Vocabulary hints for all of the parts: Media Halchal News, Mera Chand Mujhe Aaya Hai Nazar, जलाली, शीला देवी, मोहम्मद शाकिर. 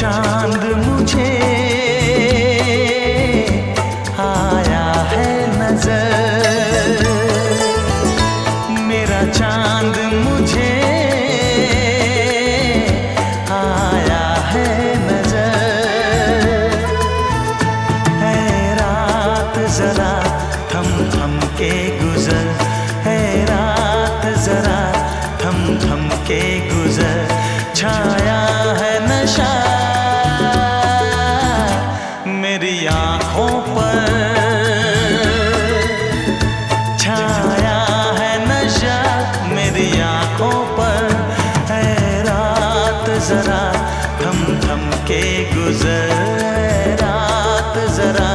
चांद मुझे आया है नजर, मेरा चांद मुझे आया है नजर। है रात जरा थम के गुजर, है रात जरा थम के गुजर, छाया है नशा मेरी आंखों पर, छाया है नशा मेरी आंखों पर। है रात जरा थम के गुजर, है रात जरा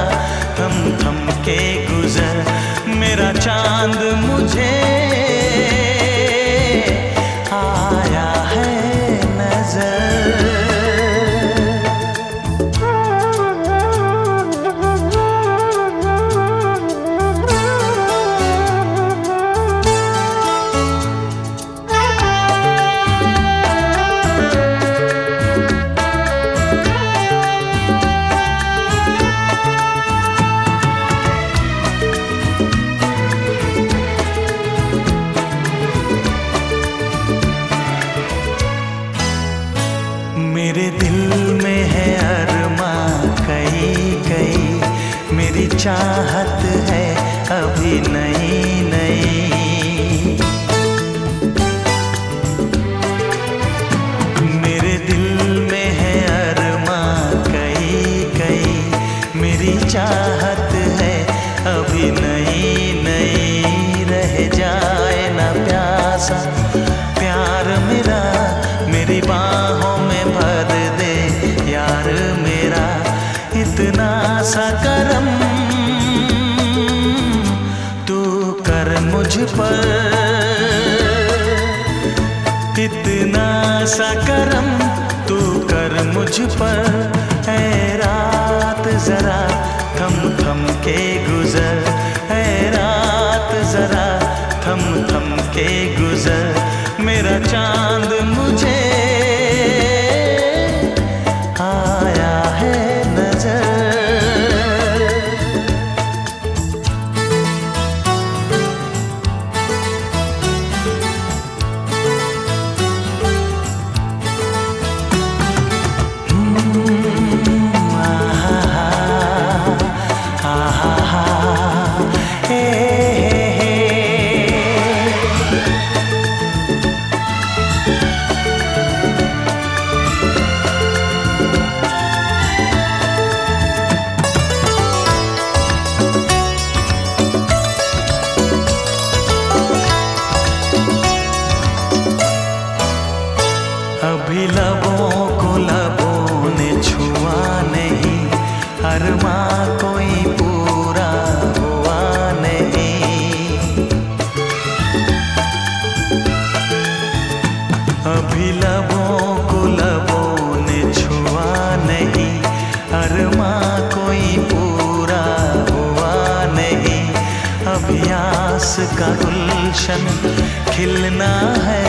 थम के गुजर, मेरा चांद मुझे आया है नजर। मेरे दिल में है अरमां कई कई, मेरी चाहत है अभी नई नई। मेरे दिल में है अरमां कई कई, मेरी चाहत है अभी नई नई। रह जाए ना प्यासा प्यार मेरा, मेरी बाहों में भर दे यार मेरा, इतना सा करम तू कर मुझ पर, इतना सा करम तू कर मुझ पर। है रात जरा थम के गुजर, है रात जरा थम के गुजर, मेरा चांद मुझे आया है नजर। अभी लबों को लबों ने छुआ नहीं, अरमां कोई पूरा हुआ नहीं। अभी लबों को लबों ने छुआ नहीं, अरमां कोई पूरा हुआ नहीं। अभी आस का गुलशन खिलना है,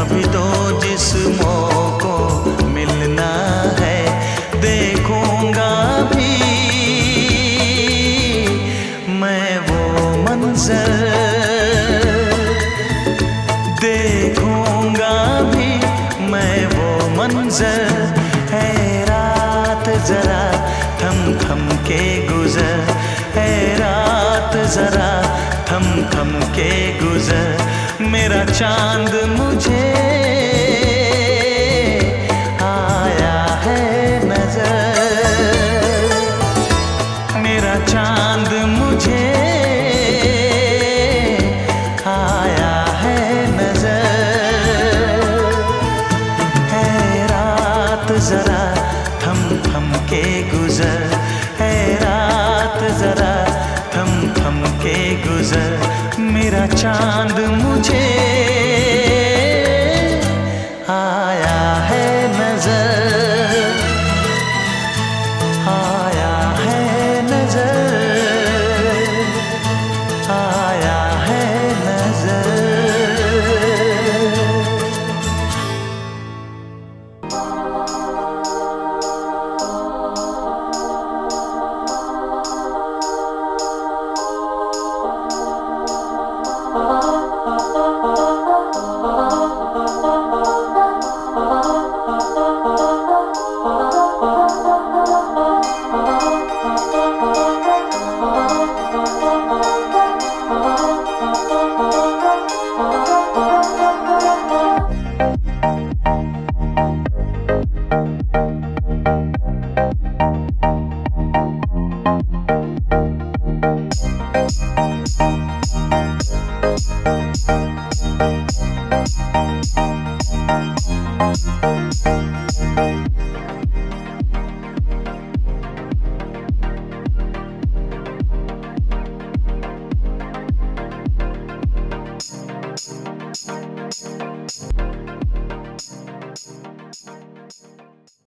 अभी तो जिस्मों को मिलना है। देखूंगा भी मैं वो मंजर, देखूंगा भी मैं वो मंजर। है रात जरा थम के गुजर, है रात जरा थम के गुजर, मेरा चांद मुझे आया है नजर, मेरा चांद मुझे आया है नजर। है रात जरा थम के गुजर, है रात जरा थम के गुजर, मेरा चांद मुझे आया है नजर, आया है नजर, आया है नजर।